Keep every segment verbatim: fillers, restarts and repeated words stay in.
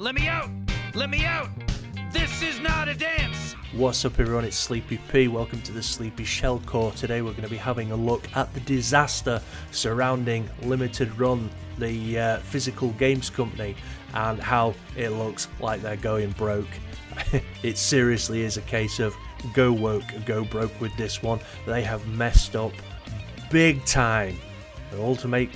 Let me out! Let me out! This is not a dance! What's up everyone, it's Sleepy P. Welcome to the Sleepy Shell Corp. Today we're going to be having a look at the disaster surrounding Limited Run, the uh, physical games company, and how it looks like they're going broke. It seriously is a case of go woke, go broke with this one. They have messed up big time. And all to make,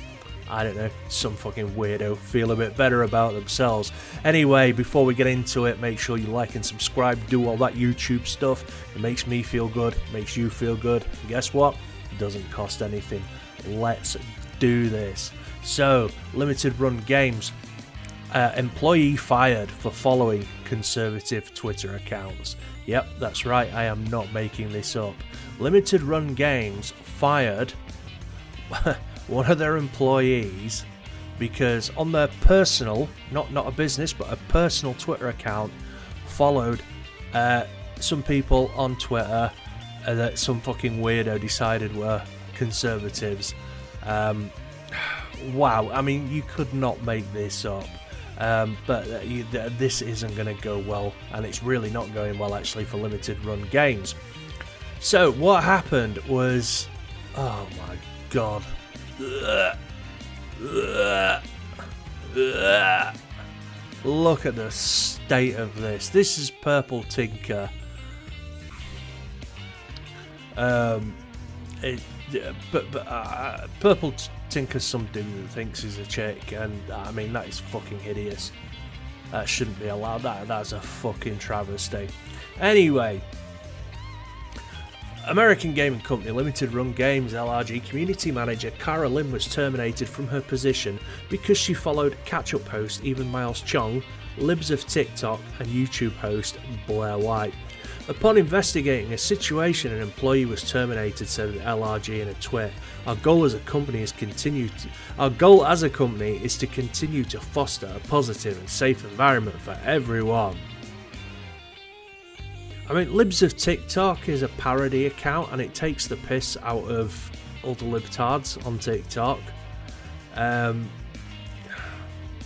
I don't know, some fucking weirdo feel a bit better about themselves. Anyway, before we get into it, make sure you like and subscribe, do all that YouTube stuff. It makes me feel good, makes you feel good. And guess what? It doesn't cost anything. Let's do this. So, Limited Run Games. Uh, employee fired for following conservative Twitter accounts. Yep, that's right, I am not making this up. Limited Run Games fired one of their employees because on their personal, not not a business, but a personal Twitter account, followed uh, some people on Twitter uh, that some fucking weirdo decided were conservatives. Um, wow, I mean, you could not make this up. Um, but uh, you, th this isn't going to go well, and it's really not going well actually for Limited Run Games. So what happened was, oh my god, Ugh. Ugh. Ugh. Look at the state of this. This is Purple Tinker. Um, it, uh, but but uh, Purple T Tinker's some dude that thinks he's a chick, and I mean that is fucking hideous. That shouldn't be allowed. That that's a fucking travesty. Anyway, American gaming company Limited Run Games L R G community manager Kara Lynne was terminated from her position because she followed catch-up host Evan Miles Chong, Libs of TikTok, and YouTube host Blair White. Upon investigating a situation, an employee was terminated, said L R G in a tweet. Our goal as a company is continue to, our goal as a company is to continue to foster a positive and safe environment for everyone. I mean, Libs of TikTok is a parody account, and it takes the piss out of all the libtards on TikTok. Um,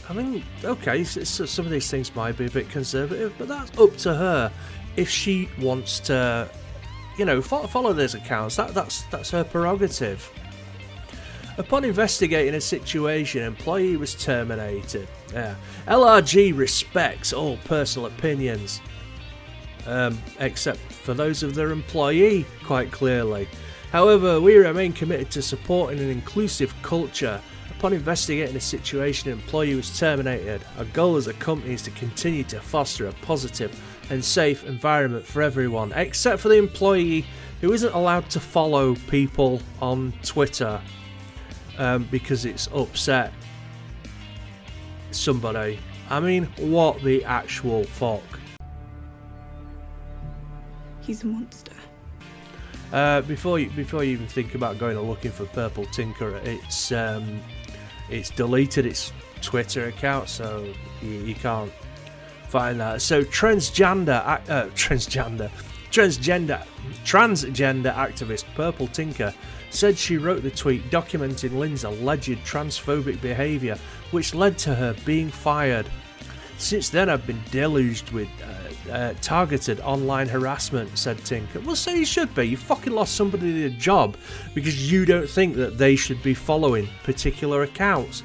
I mean, okay, some of these things might be a bit conservative, but that's up to her. If she wants to, you know, follow those accounts, that, that's that's her prerogative. Upon investigating a situation, employee was terminated. Yeah. L R G respects all personal opinions, um, except for those of their employee, quite clearly. However, we remain committed to supporting an inclusive culture. Upon investigating a situation, an employee was terminated. Our goal as a company is to continue to foster a positive and safe environment for everyone, except for the employee who isn't allowed to follow people on Twitter um, because it's upset somebody. I mean, what the actual fuck? He's a monster. Uh, before you before you even think about going and looking for Purple Tinker, it's um, it's deleted its Twitter account, so you, you can't find that. So transgender uh, transgender transgender transgender activist Purple Tinker said she wrote the tweet documenting Lynne's alleged transphobic behaviour, which led to her being fired. Since then, I've been deluged with uh, uh, targeted online harassment, said Tinker. Well, so you should be. You fucking lost somebody their job because you don't think that they should be following particular accounts.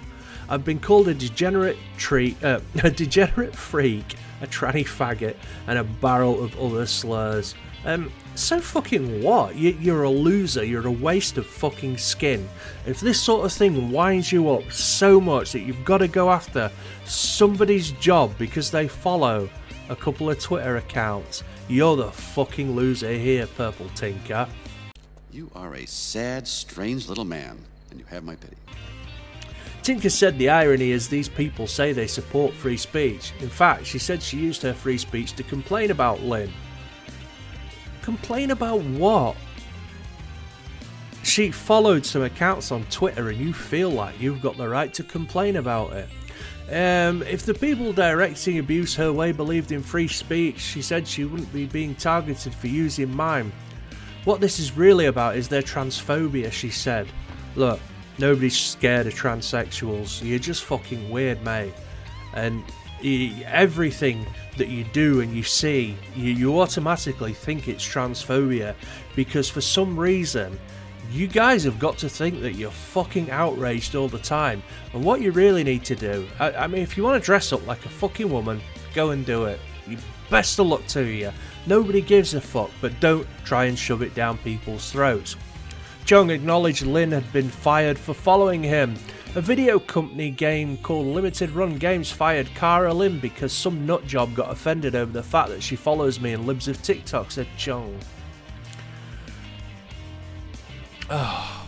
I've been called a degenerate treat, uh, a degenerate freak, a tranny faggot, and a barrel of other slurs. Um, so fucking what? You, you're a loser. You're a waste of fucking skin. If this sort of thing winds you up so much that you've got to go after somebody's job because they follow a couple of Twitter accounts, you're the fucking loser here, Purple Tinker. You are a sad, strange little man, and you have my pity. Tinker said the irony is these people say they support free speech. In fact, she said she used her free speech to complain about Lynne. Complain about what? She followed some accounts on Twitter and you feel like you've got the right to complain about it. Um, if the people directing abuse her way believed in free speech, she said she wouldn't be being targeted for using mime. What this is really about is their transphobia, she said. Look, nobody's scared of transsexuals. You're just fucking weird, mate. And you, everything that you do and you see, you, you automatically think it's transphobia, because for some reason you guys have got to think that you're fucking outraged all the time. And what you really need to do, I, I mean, if you want to dress up like a fucking woman, go and do it. You, best of luck to you. Nobody gives a fuck, but don't try and shove it down people's throats. Chong acknowledged Lynn had been fired for following him. A video company game called Limited Run Games fired Kara Lynne because some nutjob got offended over the fact that she follows me in Libs of TikTok, said Chong. Oh.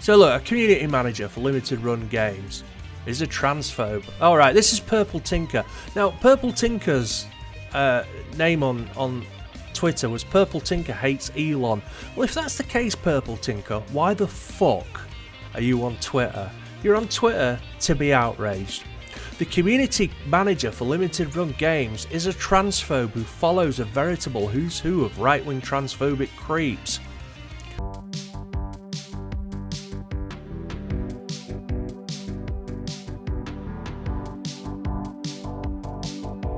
So look, a community manager for Limited Run Games is a transphobe. Alright, this is Purple Tinker. Now, Purple Tinker's uh, name on, on Twitter was Purple Tinker Hates Elon. Well, if that's the case, Purple Tinker, why the fuck are you on Twitter? You're on Twitter to be outraged. The community manager for Limited Run Games is a transphobe who follows a veritable who's who of right-wing transphobic creeps.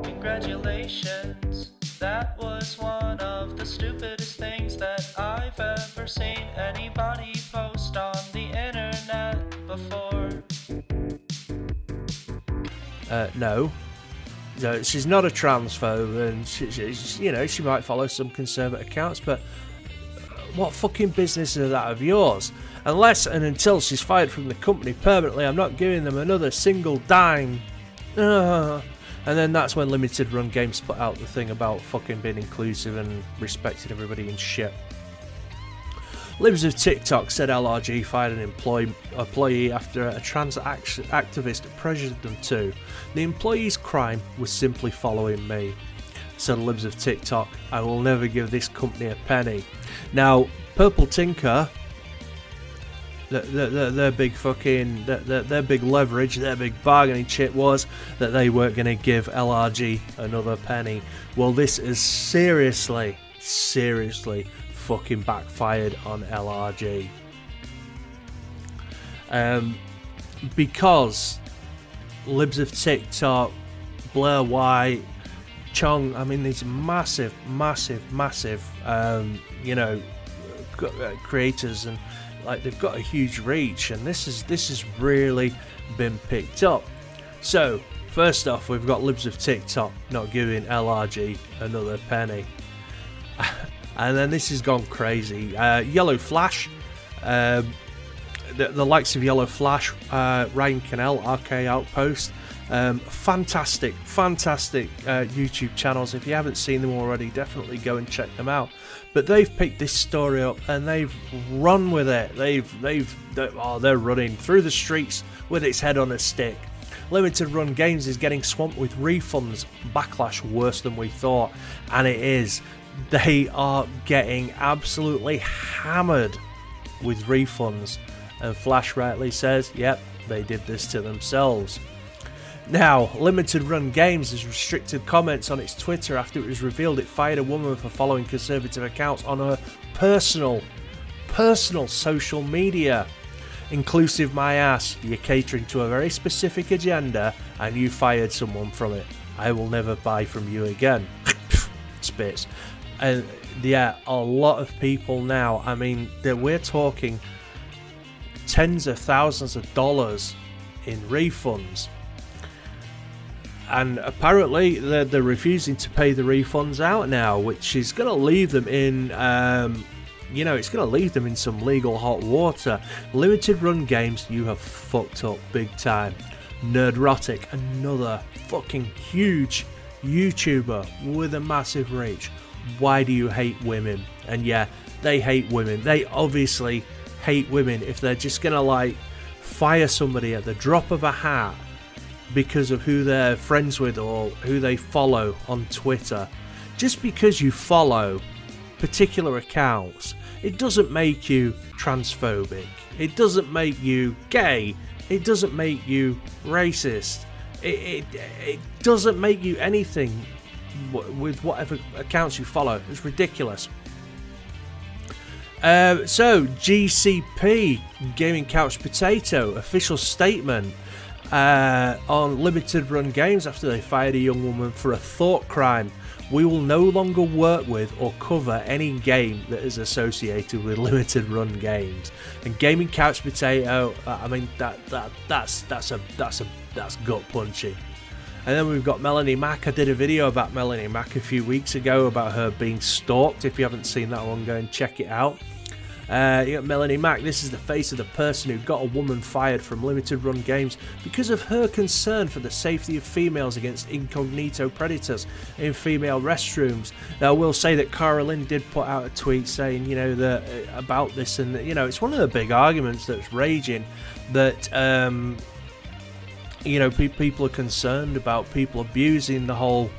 Congratulations, that was one of the stupidest things that I've ever seen anybody post on the internet before. Uh, no. No, she's not a transphobe, and she, she, you know, she might follow some conservative accounts, but what fucking business is that of yours? Unless and until she's fired from the company permanently, I'm not giving them another single dime. Ugh. And then that's when Limited Run Games put out the thing about fucking being inclusive and respecting everybody and shit. Libs of TikTok said L R G fired an employee, employee after a trans activist pressured them to. The employee's crime was simply following me. Said Libs of TikTok, I will never give this company a penny. Now, Purple Tinker, their big fucking, their big leverage, their big bargaining chip was that they weren't going to give L R G another penny. Well, this is seriously, seriously fucking backfired on L R G. Um, because Libs of TikTok, Blair White, Chong, I mean, these massive, massive, massive, um, you know, creators, and like they've got a huge reach, and this is this has really been picked up. So first off, we've got Libs of TikTok not giving L R G another penny, and then this has gone crazy. Uh, Yellow Flash, uh, the, the likes of Yellow Flash, uh, Ryan Canal, R K Outpost. Um, fantastic, fantastic uh, YouTube channels. If you haven't seen them already, definitely go and check them out. But they've picked this story up and they've run with it. They've, they've, they're, oh, they're running through the streets with its head on a stick. Limited Run Games is getting swamped with refunds. Backlash worse than we thought, and it is. They are getting absolutely hammered with refunds. And Flash rightly says, "Yep, they did this to themselves." Now, Limited Run Games has restricted comments on its Twitter after it was revealed it fired a woman for following conservative accounts on her personal, personal social media. Inclusive my ass, you're catering to a very specific agenda and you fired someone from it. I will never buy from you again. Spits. And yeah, a lot of people now, I mean, we're talking tens of thousands of dollars in refunds. And apparently they're, they're refusing to pay the refunds out now, which is going to leave them in, um, you know, it's going to leave them in some legal hot water. Limited Run Games, you have fucked up big time. Nerdrotic, another fucking huge YouTuber with a massive reach. Why do you hate women? And yeah, they hate women. They obviously hate women if they're just going to, like, fire somebody at the drop of a hat because of who they're friends with or who they follow on Twitter. Just because you follow particular accounts, it doesn't make you transphobic, it doesn't make you gay, it doesn't make you racist, it, it, it doesn't make you anything with whatever accounts you follow. It's ridiculous. Uh, so G C P, Gaming Couch Potato, official statement. uh, on Limited Run Games after they fired a young woman for a thought crime. We will no longer work with or cover any game that is associated with Limited Run Games. And Gaming Couch Potato, I mean, that that that's that's a that's a that's gut punching. And then we've got Melanie Mac. I did a video about Melanie Mac a few weeks ago about her being stalked. If you haven't seen that one, go and check it out. Uh, you got Melanie Mac. This is the face of the person who got a woman fired from Limited Run Games because of her concern for the safety of females against incognito predators in female restrooms. Now, I will say that Kara Lynne did put out a tweet saying, you know, that uh, about this, and you know, it's one of the big arguments that's raging that um, you know, pe people are concerned about people abusing the whole.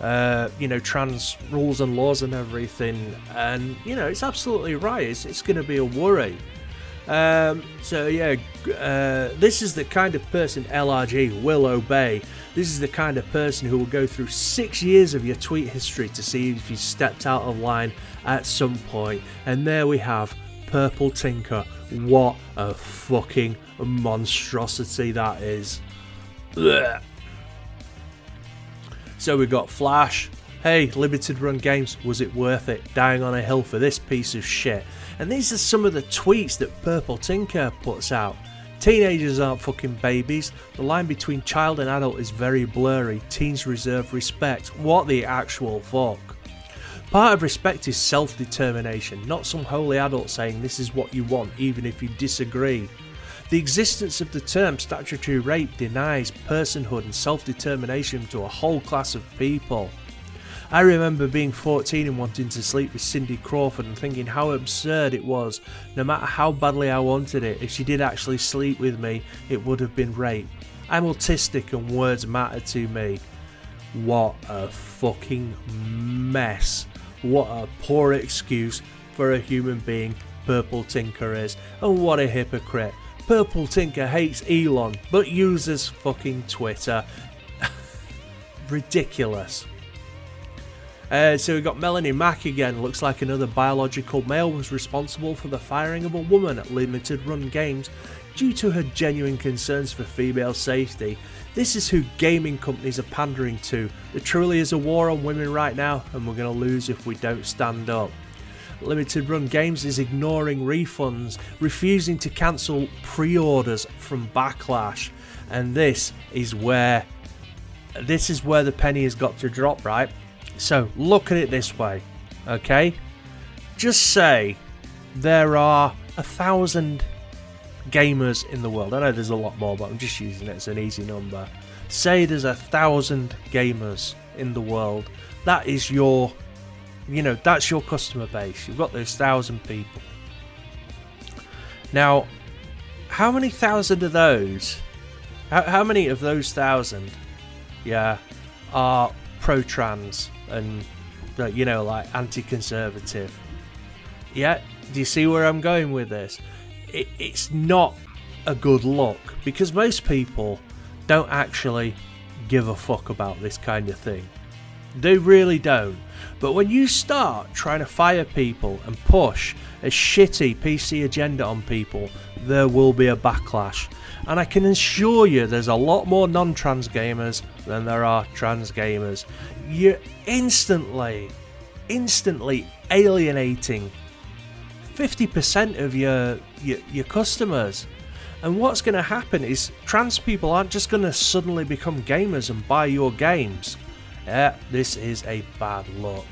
Uh, you know, trans rules and laws and everything, and you know, it's absolutely right. It's, it's going to be a worry. Um, so yeah, uh, this is the kind of person L R G will obey. This is the kind of person who will go through six years of your tweet history to see if you stepped out of line at some point. And there we have Purple Tinker. What a fucking monstrosity that is. Ugh. So we got Flash. Hey, Limited Run Games, was it worth it? Dying on a hill for this piece of shit. And these are some of the tweets that Purple Tinker puts out. Teenagers aren't fucking babies. The line between child and adult is very blurry. Teens reserve respect. What the actual fuck? Part of respect is self-determination, not some holy adult saying this is what you want, even if you disagree. The existence of the term statutory rape denies personhood and self-determination to a whole class of people. I remember being fourteen and wanting to sleep with Cindy Crawford and thinking how absurd it was. No matter how badly I wanted it, if she did actually sleep with me, it would have been rape. I'm autistic and words matter to me. What a fucking mess. What a poor excuse for a human being Purple Tinker is. And what a hypocrite. Purple Tinker hates Elon, but uses fucking Twitter. Ridiculous. Uh, so we got Melanie Mac again. Looks like another biological male was responsible for the firing of a woman at Limited Run Games due to her genuine concerns for female safety. This is who gaming companies are pandering to. There truly is a war on women right now, and we're going to lose if we don't stand up. Limited Run Games is ignoring refunds, refusing to cancel pre-orders from Backlash, and this is where this is where the penny has got to drop, right? So look at it this way, okay? Just say there are a thousand gamers in the world. I know there's a lot more, but I'm just using it as an easy number. Say there's a thousand gamers in the world. That is your, you know, that's your customer base. You've got those thousand people. Now, how many thousand of those, how, how many of those thousand, yeah, are pro-trans and, you know, like anti-conservative? Yeah, do you see where I'm going with this? It, it's not a good look, because most people don't actually give a fuck about this kind of thing. They really don't. But when you start trying to fire people and push a shitty P C agenda on people, there will be a backlash. And I can assure you there's a lot more non-trans gamers than there are trans gamers. You're instantly, instantly alienating fifty percent of your, your, your customers. And what's going to happen is trans people aren't just going to suddenly become gamers and buy your games. Yeah, this is a bad look.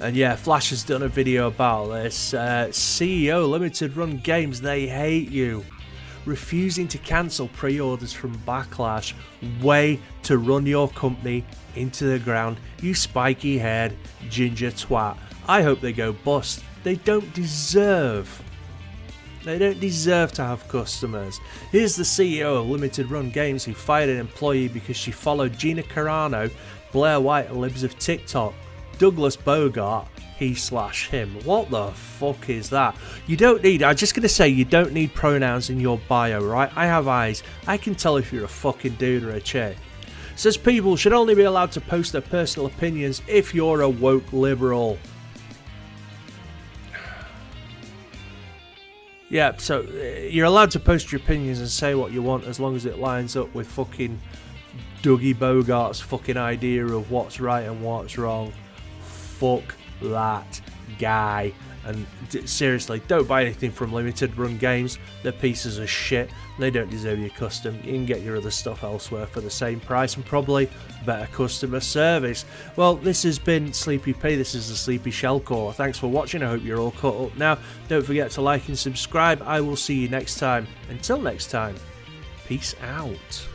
And yeah, Flash has done a video about this. Uh, C E O Limited Run Games, they hate you. Refusing to cancel pre-orders from Backlash. Way to run your company into the ground, you spiky-haired ginger twat. I hope they go bust. They don't deserve. They don't deserve to have customers. Here's the C E O of Limited Run Games who fired an employee because she followed Gina Carano, Blair White and Libs of TikTok. Douglas Bogart, he slash him. What the fuck is that? You don't need, I'm just going to say, you don't need pronouns in your bio, right? I have eyes. I can tell if you're a fucking dude or a chick. Says people should only be allowed to post their personal opinions if you're a woke liberal. Yeah, so you're allowed to post your opinions and say what you want as long as it lines up with fucking Dougie Bogart's fucking idea of what's right and what's wrong. Fuck that guy. And seriously, don't buy anything from Limited Run Games. They're pieces of shit. They don't deserve your custom. You can get your other stuff elsewhere for the same price and probably better customer service. Well, this has been Sleepy P. This is the Sleepy Shell Corp. Thanks for watching. I hope you're all caught up now. Don't forget to like and subscribe. I will see you next time. Until next time, peace out.